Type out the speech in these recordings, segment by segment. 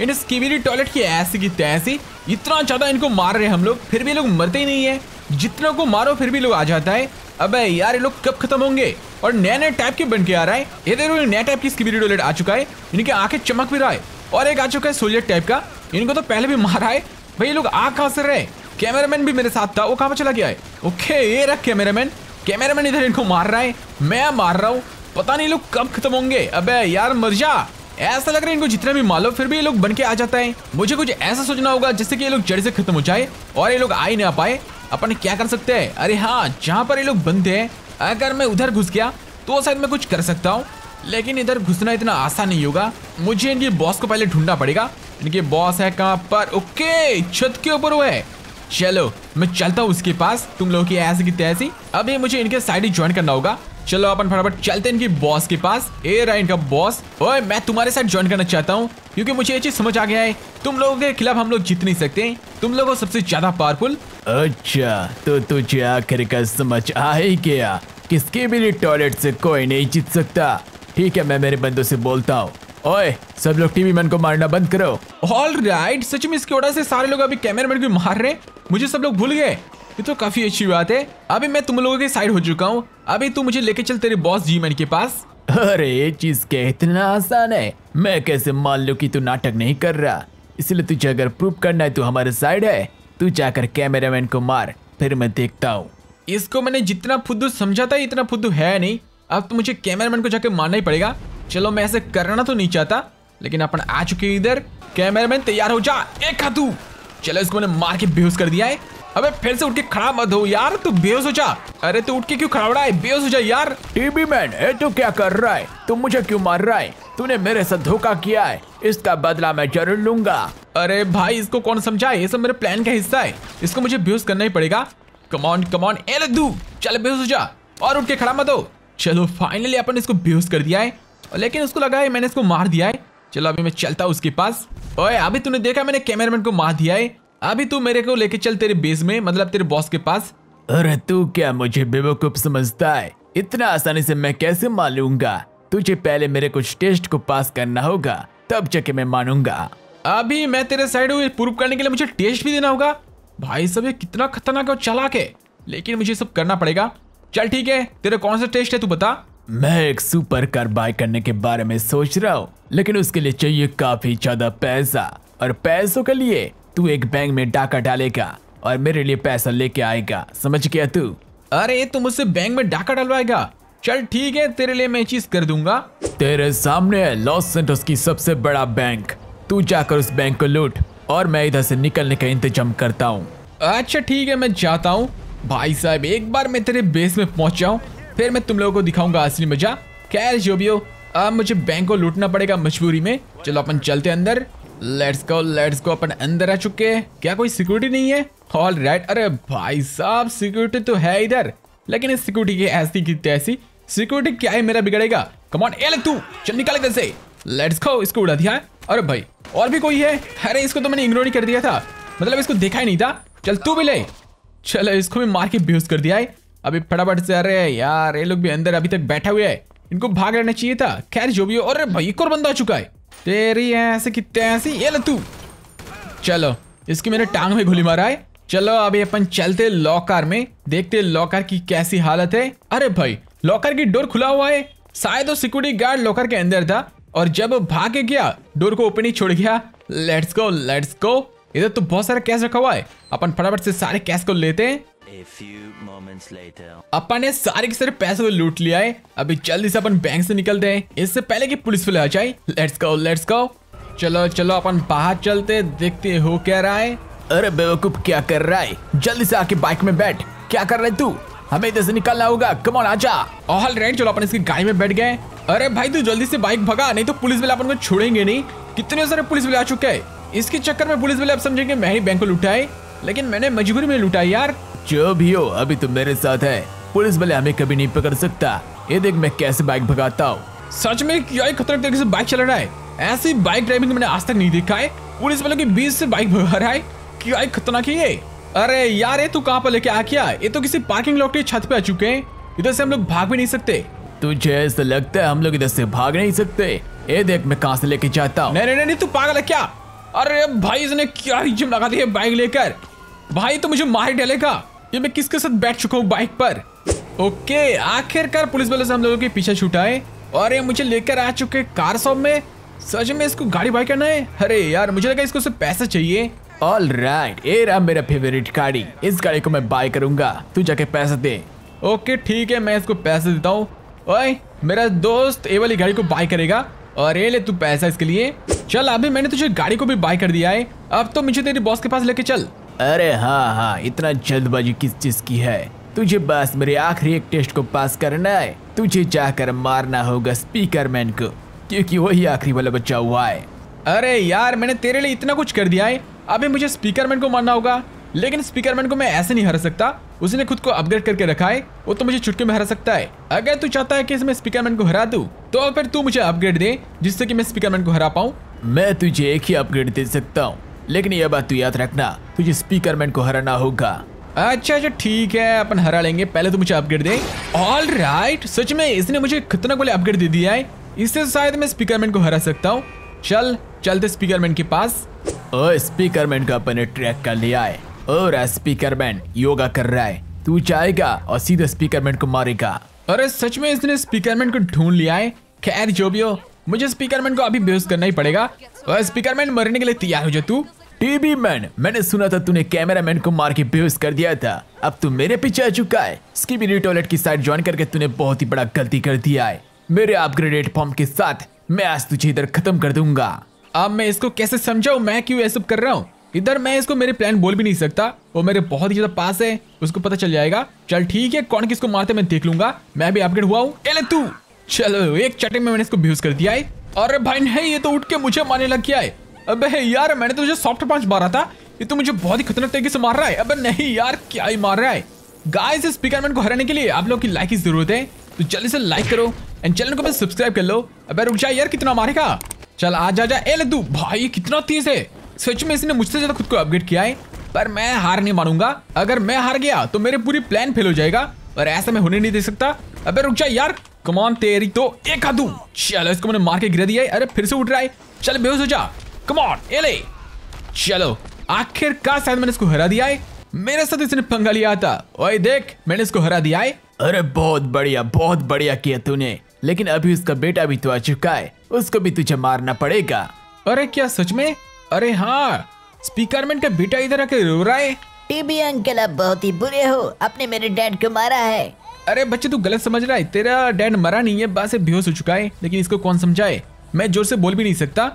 इन skibidi toilet की ऐसी की तैसी, इतना ज्यादा इनको मार रहे हम लोग फिर भी लोग मरते ही नहीं है। जितनों को मारो फिर भी लोग आ जाता है। अबे यार ये लोग कब खत्म होंगे। और नया नया टाइप के बन के आ रहा है, ये देखो नया टाइप की स्किबिडी टॉयलेट आ चुका है, इनकी आंखें चमक भी रहा है। और एक आ चुका है सोल्जर टाइप का, इनको तो पहले भी मारा है। भाई ये लोग आ कहाँ से रहे। कैमरामैन भी मेरे साथ था, वो कहाँ पर चला गया है। ओके ये रहा कैमरामैन, कैमरामैन इधर इनको मार रहा है, मैं मार रहा हूँ, पता नहीं लोग कब खत्म होंगे। अबे यार मर जा। ऐसा लग रहा है इनको जितना भी मार लो फिर भी ये लोग बन के आ जाता है। मुझे कुछ ऐसा सोचना होगा जिससे कि ये लोग जड़ से खत्म हो जाए और ये लोग आ ही ना पाए। अपन क्या कर सकते हैं। अरे हाँ जहाँ पर ये लोग बनते हैं अगर मैं उधर घुस गया तो शायद मैं कुछ कर सकता हूँ, लेकिन इधर घुसना इतना आसान नहीं होगा। मुझे इनके बॉस को पहले ढूंढना पड़ेगा। इनके बॉस है कहाँ पर। ओके छत के ऊपर वो है। चलो मैं चलता हूँ उसके पास। तुम लोगों की ऐसी की तैसी। अभी मुझे इनके साइड ही ज्वाइन करना होगा। चलो अपन फटाफट चलते हैं इनके बॉस के पास। ए रहा इनका बॉस। ओए मैं तुम्हारे साथ ज्वाइन करना चाहता हूँ क्योंकि मुझे ये चीज समझ आ गया है, तुम लोगों के खिलाफ हम लोग जीत नहीं सकते, तुम लोग सबसे ज्यादा पावरफुल। अच्छा तो तुझे आखिरकार समझ आ ही गया किसके भी टॉयलेट से कोई नहीं जीत सकता। ठीक है मैं मेरे बंदों से बोलता हूँ। ओए सब लोग टीवी-मैन को मारना बंद करो। ऑलराइट सच में इसके वजह से सारे लोग अभी कैमरामैन को मार रहे हैं, मुझे सब लोग भूल गए। ये तो काफी अच्छी बात है। अभी मैं तुम लोगों के साइड हो चुका हूँ। अभी तू मुझे लेके चल तेरे बॉस जी-मैन के पास। अरे ये चीज क्या इतना आसान है, मैं कैसे मान लूं कि तू नाटक नहीं कर रहा। इसलिए तुझे अगर प्रूफ करना है तू हमारे साइड है, तू जाकर कैमरामैन को मार फिर मैं देखता हूँ। इसको मैंने जितना फुद्दू समझा था इतना फुद्दू है नहीं। अब तो मुझे कैमरामैन को जाकर मारना ही पड़ेगा। चलो मैं ऐसे करना तो नहीं चाहता लेकिन अपन आ चुके इधर। कैमरामैन तैयार हो जा। एक हाथ तू। चलो इसको मैंने मार के बेहोश कर दिया है। अबे फिर से उठ के खड़ा मत हो यार, तू बेहोश हो जा। अरे तू उठ के क्यों खड़ा हो रहा है, बेहोश हो जा यार। टीवी-मैन ये तू क्या कर रहा है, तू मुझे क्यों मार रहा है, तूने मेरे साथ धोखा किया है, इसका बदला मैं जरूर लूंगा। अरे भाई इसको कौन समझाए, ये सब मेरे प्लान का हिस्सा है, इसको मुझे बेहोश करना ही पड़ेगा। कमॉन कमॉन ए दू, चल बेहोश हो जा और उठ के खड़ा मत हो। चलो फाइनली अपन इसको बेहोश कर दिया है, लेकिन उसको लगा है मैंने इसको मार दिया है। चलो अभी मैं चलता हूँ उसके पास। ओए अभी तूने देखा मैंने कैमरामैन को मार दिया है, अभी तू मेरे को लेके चल तेरे बेस में, मतलब तेरे बॉस के पास। अरे तू क्या मुझे बेवकूफ समझता है, इतना आसानी से मैं कैसे मान लूंगा। तुझे पहले मेरे कुछ टेस्ट को पास करना होगा तब जाके मैं मानूंगा। अभी मैं तेरे साइड हूँ, प्रूफ करने के लिए मुझे टेस्ट भी देना होगा। भाई सब ये कितना खतरनाक और चालाक है, लेकिन मुझे सब करना पड़ेगा। चल ठीक है तेरा कौन सा टेस्ट है तू बता। मैं एक सुपर कार बाय करने के बारे में सोच रहा हूँ, लेकिन उसके लिए चाहिए काफी ज्यादा पैसा, और पैसों के लिए तू एक बैंक में डाका डालेगा और मेरे लिए पैसा लेके आएगा, समझ गया तू। अरे तू मुझसे बैंक में डाका डालवाएगा। चल ठीक है तेरे लिए मैं चीज कर दूंगा। तेरे सामने है लॉस सेंटोस की सबसे बड़ा बैंक, तू जाकर उस बैंक को लूट और मैं इधर से निकलने का इंतजाम करता हूँ। अच्छा ठीक है मैं जाता हूँ। भाई साहब एक बार मैं तेरे बेस में पहुँच जाऊँ फिर मैं तुम लोगों को दिखाऊंगा असली मजा। खैर जो भी हो अब मुझे बैंक को लूटना पड़ेगा मजबूरी में। चलो अपन चलते अंदर। लेट्स गो अपन अंदर आ चुके हैं। क्या कोई सिक्योरिटी नहीं है। ऑलराइट अरे भाई साहब सिक्योरिटी तो है इधर, लेकिन इस सिक्योरिटी की ऐसी की तैसी। सिक्योरिटी क्या है मेरा बिगड़ेगा। कम ऑन एल तू, चल निकाल इधर से। लेट्स गो, इसको उड़ा दिया। अरे भाई और भी कोई है। अरे इसको तो मैंने इग्नोर ही कर दिया था, मतलब इसको देखा ही नहीं था। चल तू भी ले। चलो इसको भी मार के बेहोश कर दिया है। अभी फटाफट से। अरे यार ये लोग भी अंदर अभी तक बैठा हुआ है, इनको भाग लेना चाहिए था। खैर जो भी हो। अरे भाई एक और बंदा आ चुका है। तेरी ऐसे कितने ऐसी। ये ले तू। चलो इसकी मैंने टांग में गोली मारा है। चलो अभी अपन चलते लॉकर में, देखते लॉकर की कैसी हालत है। अरे भाई लॉकर की डोर खुला हुआ है, शायद वो सिक्योरिटी गार्ड लॉकर के अंदर था और जब भाग के गया डोर को ओपन ही छोड़ गया। Let's go. इधर तो बहुत सारा कैश रखा हुआ है, अपन फटाफट से सारे कैश को लेते हैं। अपन ने सारे के सारे पैसे को लूट लिया है। अभी जल्दी से अपन बैंक से निकलते हैं इससे पहले कि पुलिस वाले आ जाए। Let's go. चलो अपन बाहर चलते देखते हो क्या रहा है। अरे बेवकूफ क्या कर रहा है, जल्दी से आके बाइक में बैठ। क्या कर रहे तू, हमें इधर से निकलना होगा। कम ऑन आजा। ऑलराइट चलो अपन इसकी गाड़ी में बैठ गए। अरे भाई तू जल्दी से बाइक भगा नहीं तो पुलिस वाले अपन को छोड़ेंगे नहीं। कितने सारे पुलिस वाले आ चुके हैं, इसके चक्कर में पुलिस वाले अब समझेंगे मैं ही बैंक को लूटा है, लेकिन मैंने मजबूरी में लूटा यार। जो भी हो अभी तुम मेरे साथ है, पुलिस वाले हमें कभी नहीं पकड़ सकता। ये देख मैं कैसे बाइक भगाता हूँ। सच में क्या खतरनाक तरीके से बाइक चला रहा है, ऐसी बाइक ड्राइविंग मैंने आज तक नहीं देखा है। पुलिस वालों के बीच से बाइक भगा रहा है, क्या खतरनाक है ये। अरे यार ये तू कहाँ पर लेके आ गया, ये तो किसी पार्किंग लॉट की छत पे आ चुके हैं। इधर से हम लोग भाग भी नहीं सकते। तुझे ऐसा लगता है हम लोग इधर से भाग नहीं सकते। ये देख मैं कहाँ से लेके जाता हूँ। नहीं तू पागल है क्या, अरे भाई इसने क्या रिजम लगा दी है बाइक लेकर। भाई तो मुझे मार डालेगा। ये मैं किसके साथ बैठ चुका हूँ बाइक पर। ओके आखिरकार पुलिस वाले से हम लोगों के पीछे छूटा है और ये मुझे लेकर आ चुके कार शॉप में। सच में इसको गाड़ी बाय करना है। अरे यार मुझे लगा इसको सिर्फ पैसे चाहिए। ऑल राइट ये रहा मेरा फेवरेट गाड़ी। इस गाड़ी को मैं बाय करूंगा, तू जाके पैसे दे। ओके ठीक है मैं इसको पैसे देता हूँ। ओए मेरा दोस्त ये वाली गाड़ी को बाय करेगा और ये ले तू पैसा इसके लिए। चल अभी मैंने तुझे गाड़ी को भी बाय कर दिया है, अब तो मुझे तेरे बॉस के पास लेके चल। अरे हाँ हाँ इतना जल्दबाजी किस चीज़ की है। तुझे बस मेरे आखिरी एक टेस्ट को पास करना है। तुझे जाकर मारना होगा स्पीकरमैन को, क्योंकि वही आखिरी वाला बच्चा हुआ है। अरे यार मैंने तेरे लिए इतना कुछ कर दिया है, अभी मुझे स्पीकरमैन को मारना होगा। लेकिन स्पीकरमैन को मैं ऐसे नहीं हरा सकता, उसने खुद को अपग्रेड करके रखा है। वो तो मुझे चुटकी में हरा सकता है। अगर तू चाहता है कि इसमें स्पीकरमैन को हरा दूं तो फिर तू मुझे अपग्रेड दे जिससे कि मैं स्पीकरमैन को हरा पाऊँ। मैं तुझे एक ही अपग्रेड दे सकता हूँ, लेकिन यह बात तू याद रखना, तुझे स्पीकरमैन को हराना होगा। अच्छा अच्छा ठीक है अपन हरा लेंगे, पहले तो मुझे अपग्रेड दे। ऑल राइट सच में इसने मुझे कितना गोले अपग्रेड दे दिया है, इससे शायद मैं स्पीकरमैन को हरा सकता हूँ। चल चलते स्पीकरमैन के पास। और स्पीकरमैन का अपन ट्रैक कर लिया है और स्पीकरमैन योगा कर रहा है। तू जाएगा और सीधा स्पीकरमैन को मारेगा। अरे सच में इसने स्पीकरमैन को ढूंढ लिया है। खैर जो भी हो मुझे स्पीकरमैन को अभी बेहोश करना ही पड़ेगा। और स्पीकरमैन मरने के लिए तैयार हो जा तू। टीवी-मैन मैंने सुना था तूने कैमरामैन को मार के बेहोश कर दिया था, अब तू मेरे पीछे आ चुका है। स्किबिडी टॉयलेट की साइड ज्वाइन करके तूने बहुत ही बड़ा गलती कर दिया है। मेरे अपग्रेडेड फॉर्म के साथ मैं आज तुझे इधर खत्म कर दूंगा। अब मैं इसको कैसे समझाऊं मैं क्यों ये सब कर रहा हूँ। इधर मैं इसको मेरे प्लान बोल भी नहीं सकता, वो मेरे बहुत ही ज्यादा पास है, उसको पता चल जाएगा। चल ठीक है कौन किसको मारते मैं देख लूंगा, मैं भी अपग्रेड हुआ हूँ। तू चलो एक चटक में मैंने इसको बेहोश कर दिया है। अरे भाई नहीं ये तो उठ के मुझे मारने लग गया है। अबे यार मैंने तो तुझे सॉफ्ट पंच मारा था, ये तो मुझे बहुत ही खतरनाक तरीके से मार रहा है। अबे नहीं यार क्या ही मार रहा है। गाइस इस स्पीकरमैन को हराने के लिए आप लोगों की लाइक की जरूरत है, तो जल्दी से लाइक करो एंड चैनल को भी सब्सक्राइब कर लो। अबे रुक जा यार कितना मारेगा। चल आ जा जा। ए लद्दू भाई कितना तेज है। सच में इसने मुझसे ज्यादा खुद को अपग्रेड किया है, पर मैं हार नहीं मानूंगा। अगर मैं हार गया तो मेरे पूरी प्लान फेल हो जाएगा और ऐसा मैं होने नहीं दे सकता। अबे रुक जा यार कमान तेरी तो एक हाथ दूं। चलो इसको मैंने मार के गिरा दिया है। अरे फिर से उठ रहा है, चल बेहोश हो जा। Come on, ये ले। चलो आखिरकार शायद मैंने इसको हरा दिया है। मेरे साथ इसने पंगा लिया था। ओए देख मैंने इसको हरा दिया है। अरे बहुत बढ़िया किया तूने, लेकिन अभी उसका बेटा भी तो आ चुका है, उसको भी तुझे मारना पड़ेगा। अरे क्या सच में। अरे हाँ स्पीकरमैन का बेटा इधर आके रो रहा है। टीबी अंकल आप बहुत ही बुरे हो, आपने मेरे डैड को मारा है। अरे बच्चे तू गलत समझ रहा है, तेरा डैड मरा नहीं है, बस बेहोश हो चुका है। लेकिन इसको कौन समझाए, मैं जोर से बोल भी नहीं सकता।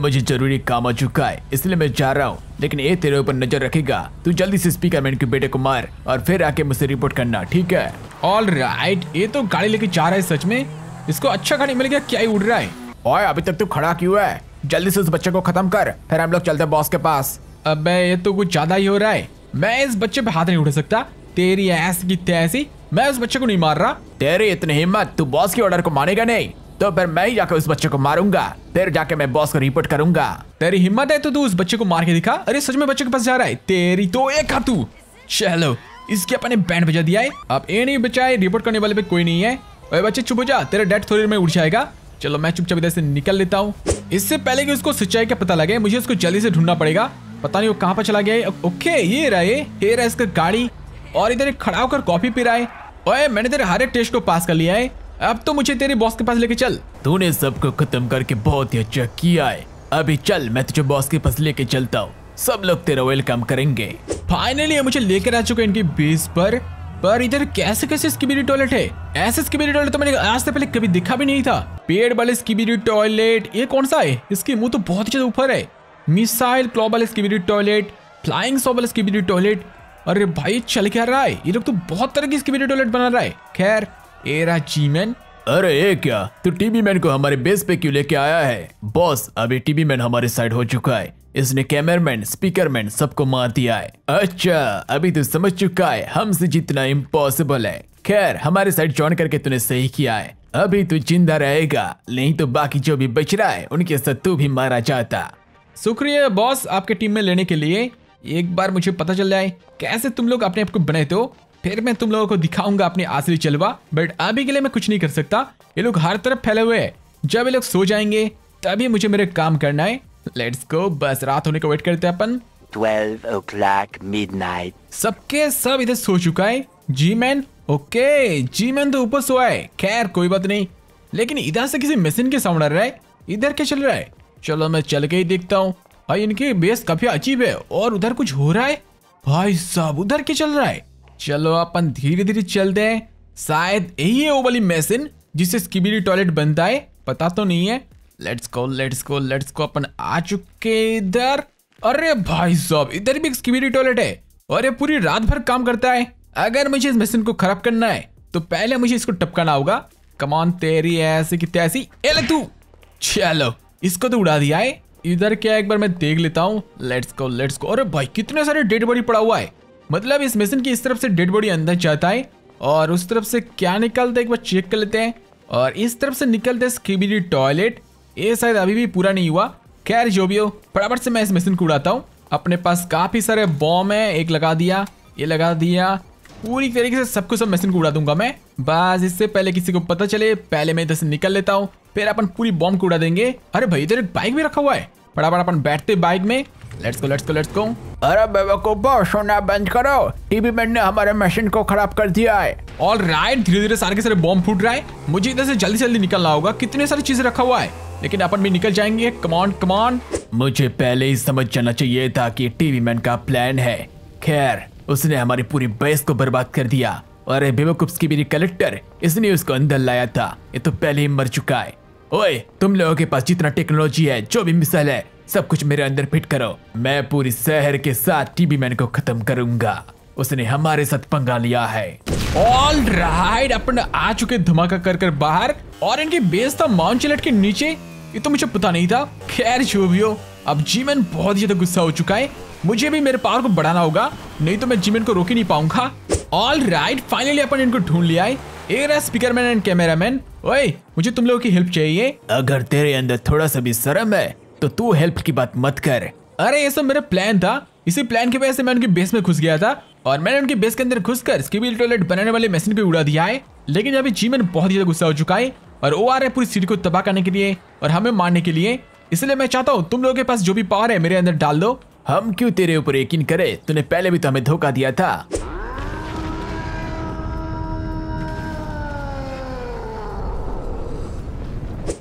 मुझे जरूरी काम आ चुका है इसलिए मैं जा रहा हूँ, लेकिन ये तेरे ऊपर नजर रखेगा। तू जल्दी से स्पीकरमैन के बेटे को मार और फिर आके मुझसे रिपोर्ट करना, ठीक है। ऑल राइट ये तो गाड़ी लेके जा रहा है। सच में इसको अच्छा गाड़ी मिल गया, क्या ही उड़ रहा है। ओए अभी तक तो खड़ा क्यों है, जल्दी से उस बच्चे को खत्म कर, फिर हम लोग चलते बॉस के पास। अबे ये तो कुछ ज्यादा ही हो रहा है, मैं इस बच्चे पे हाथ नहीं उठा सकता। तेरी ऐसी की तैसी, मैं उस बच्चे को नहीं मार रहा। तेरी इतनी हिम्मत, तू बॉस के ऑर्डर को मानेगा नहीं तो फिर मैं ही जाकर उस बच्चे को मारूंगा, फिर जाके मैं बॉस को रिपोर्ट करूंगा। तेरी हिम्मत है तो तू उस बच्चे को मार के दिखा। अरे सच में बच्चे के पास जा रहा है, तेरी तो एक हाथ। चलो इसके अपने बैंड बजा दिया है, अब ये नहीं बचा है, रिपोर्ट करने वाले पे कोई नहीं है। अरे बच्चे चुप हो जा, तेरा डैड थोड़ी देर में उठ जाएगा। चलो मैं चुपचाप इधर से निकल लेता हूँ, इससे पहले कि उसको सच्चाई का पता लगे। मुझे उसको जल्दी से ढूंढना पड़ेगा, पता नहीं वो कहाँ पर चला गया है। ओके ये रहा इसका गाड़ी और इधर खड़ा होकर कॉफी पी रहा है। ओए मैंने तेरे हर एक टेस्ट को पास कर लिया है, अब तो मुझे तेरे बॉस के पास लेके चल। तूने सबको खत्म करके बहुत ही अच्छा किया है, अभी चल मैं तुझे बॉस के पास लेके चलता हूँ, सब लोग तेरा वेलकम करेंगे। फाइनली मुझे लेकर आ चुके हैं इनकी बेस पर इधर कैसे कैसे स्किबिडी टॉयलेट है। ऐसे स्किबिडी टॉयलेट तो मैंने आज से पहले कभी दिखा भी नहीं था। पेड़ वाले स्किबिडी टॉयलेट, ये कौन सा है, इसके मुँह तो बहुत ही ज्यादा ऊपर है। मिसाइल क्लॉ वाले स्किबिडी टॉयलेट, फ्लाइंग सॉ वाले स्किबिडी टॉयलेट। अरे भाई चल क्या रहा है, ये लोग तो बहुत तरह की स्किबिडी टॉयलेट बना रहा है। खैर एरा जी-मैन। अरे ये क्या, तू टीवी-मैन को हमारे बेस पे क्यों लेके आया है। बॉस अभी टीवी-मैन हमारे साइड हो चुका है, इसने कैमरामैन स्पीकरमैन सबको मार दिया है। अच्छा अभी तू समझ चुका है हमसे जितना इम्पॉसिबल है। खैर हमारे साइड ज्वाइन करके तूने सही किया है, अभी तू जिंदा रहेगा, नहीं तो बाकी जो भी बच रहा है उनके साथ तू भी मारा जाता। शुक्रिया बॉस आपके टीम में लेने के लिए। एक बार मुझे पता चल जाए कैसे तुम लोग अपने आप को बनाए तो फिर मैं तुम लोगों को दिखाऊंगा अपने असली चलवा। बट अभी के लिए मैं कुछ नहीं कर सकता, ये लोग हर तरफ फैले हुए हैं। जब ये लोग सो जाएंगे तभी मुझे मेरे काम करना है। Let's go. बस रात होने को वेट करते हैं अपन। 12 o'clock midnight। सबके सब इधर सो चुका है। G man, okay G man तो ऊपर सोया है। खैर कोई बात नहीं, लेकिन इधर से किसी मशीन के साउंड आ रहा है। इधर क्या चल रहा है? चलो मैं चल के ही देखता हूँ। भाई इनकी बेस काफी अजीब है। और उधर कुछ हो रहा है भाई साहब, उधर क्या चल रहा है? चलो अपन धीरे धीरे चलते हैं। शायद यही है वो वाली मशीन जिससे स्किबिडी टॉयलेट बनता है, पता तो नहीं है। Let's go let's go let's go. अपन आ चुके इधर। अरे भाई साहब इधर भी एक स्किबिडी टॉयलेट है और ये पूरी रात भर काम करता है। अगर मुझे इस मशीन को खराब करना है तो पहले मुझे इसको टपकाना होगा। कमान तेरी ऐसी की तैसी। एले तू, चलो इसको तो उड़ा दिया है। इधर क्या एक बार मैं देख लेता हूँ। Let's go let's go. अरे भाई कितने सारे डेड बॉडी पड़ा हुआ है। मतलब इस मशीन की इस तरफ से डेड बॉडी अंदर जाता है और उस तरफ से क्या निकलता है एक बार चेक कर लेते हैं। और इस तरफ से निकलते हैं स्किबिडी टॉयलेट। ये शायद अभी भी पूरा नहीं हुआ। खैर जो भी हो, बराबर से मैं इस मशीन को उड़ाता हूँ। अपने पास काफी सारे बॉम्ब है। एक लगा दिया, ये लगा दिया। पूरी तरीके से सबको सब मशीन को उड़ा दूंगा मैं। बस इससे पहले किसी को पता चले, पहले मैं इधर से निकल लेता हूँ, फिर अपन पूरी बॉम्ब को उड़ा देंगे। अरे भाई इधर एक बाइक भी रखा हुआ है। बराबर अपन बैठते बाइक में। Let's go let's go let's go. अरे बेवकूफो, सोना बंद करो, टीवी-मैन ने हमारे मशीन को खराब कर दिया है। ऑलराइट, धीरे धीरे सारे के सारे बॉम्ब फूट रहा है। मुझे इधर से जल्दी जल्दी निकलना होगा। कितने सारी चीजें रखा हुआ है, लेकिन अपन भी निकल जाएंगे। कमान कमान। मुझे पहले ही समझ जाना चाहिए था कि टीवी-मैन का प्लान है। खैर उसने हमारी पूरी बेस को बर्बाद कर दिया। अरे बेवकूफ स्किबिडी कलेक्टर, इसने उसको अंदर लाया था। ये तो पहले ही मर चुका है। ओए तुम लोगों के पास जितना टेक्नोलॉजी है, जो भी मिसाइल है, सब कुछ मेरे अंदर फिट करो। मैं पूरी शहर के साथ टीवी-मैन को खत्म करूंगा। उसने हमारे साथ पंगा लिया है। ऑल राइट, अपन आ चुके धमाका कर बाहर। और इनकी बेस था माउंट चैलेट के नीचे। ये तो मुझे पता नहीं था। खैर जो भी हो, अब जी-मैन बहुत ज्यादा गुस्सा हो चुका है। मुझे भी मेरे पावर को बढ़ाना होगा, नहीं तो मैं जी-मैन को रोक ही नहीं पाऊंगा। ऑल राइट, फाइनली अपन इनको ढूंढ लिया है। ये रहा स्पीकरमैन एंड कैमरामैन। ओए मुझे तुम लोगों की हेल्प चाहिए। अगर तेरे अंदर थोड़ा सा भी शर्म है तो तू हेल्प की बात मत कर। अरे ये सब मेरा प्लान था। इसी प्लान की वजह से मैं उनकी बेस में घुस गया था और मैंने उनकी बेस के अंदर घुसकर स्किबिडी टॉयलेट बनाने वाले मशीन को उड़ा दिया है। लेकिन अभी जी-मैन बहुत ज्यादा गुस्सा हो चुका है और वो आ रहा है पूरी सिटी को तबाह करने के लिए और हमें मारने के लिए। इसलिए मैं चाहता हूँ तुम लोगों के पास जो भी पावर है मेरे अंदर डाल दो। हम क्यों तेरे ऊपर यकीन करे? तूने पहले भी तो हमें धोखा दिया था।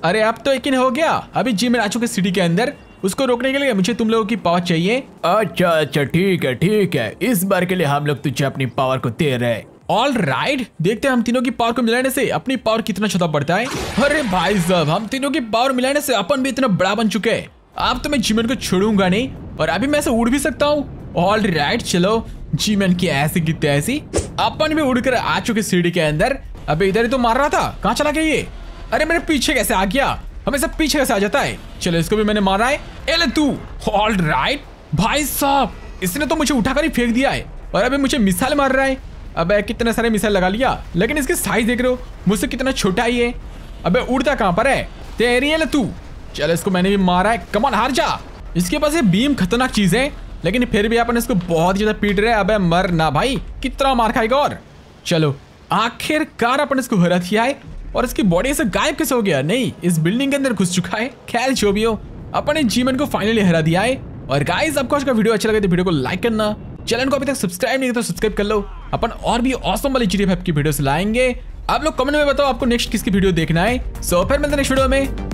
अरे अब तो यकीन हो गया। अभी जी-मैन आ चुके सिटी के अंदर, उसको रोकने के लिए मुझे तुम लोगों की पावर चाहिए। अच्छा अच्छा ठीक है ठीक है, इस बार के लिए हम लोग तुझे अपनी पावर को दे रहे। ऑल राइट, देखते हैं हम तीनों की पावर को मिलाने से अपनी पावर कितना छोटा पड़ता है। अरे भाई साहब, हम तीनों की पावर मिलाने से अपन भी इतना बड़ा बन चुके हैं। अब तो मैं जी-मैन को छोड़ूंगा नहीं और अभी मैं ऐसे उड़ भी सकता हूँ। ऑल राइट, चलो जी-मैन की ऐसी की तैसी। अपन भी उड़कर आ चुके सीढ़ी के अंदर। अबे इधर ही तो मार रहा था, कहाँ चला गया ये? अरे मेरे पीछे कैसे आ गया? हमेशा पीछे कैसे आ जाता है। चलो इसको भी मैंने मारा है। एले तू। ऑल राइट, भाई साहब इसने तो मुझे उठाकर ही फेंक दिया है और अभी मुझे मिसाइल मार रहा है। अबे कितने सारे मिसाइल लगा लिया, लेकिन इसके साइज देख रहे हो, मुझसे कितना छोटा ही है। अबे उड़ता कहाँ पर है? तेरी है तू। चलो इसको मैंने भी मारा है। कमान हार जा। इसके पास ये बीम खतरनाक चीज है, लेकिन फिर भी अपन इसको बहुत ज्यादा पीट रहे हैं। अबे मर ना भाई, कितना मार खाएगा। और चलो आखिरकार अपन इसको हरा दिया है। और इसकी बॉडी से गायब कैसे हो गया? नहीं, इस बिल्डिंग के अंदर घुस चुका है। खैर जो भी हो, अपन ने जी-मैन को फाइनली हरा दिया है। और गाइस आपको आज का वीडियो अच्छा लगे तो वीडियो को लाइक करना, चैनल को अभी तक सब्सक्राइब नहीं किया तो सब्सक्राइब कर लो। अपन और भी ऑसम वाली GTA 5 की वीडियोस लाएंगे। आप लोग कमेंट में बताओ आपको नेक्स्ट किसकी वीडियो देखना है। सो फिर मिलते हैं नेक्स्ट वीडियो में।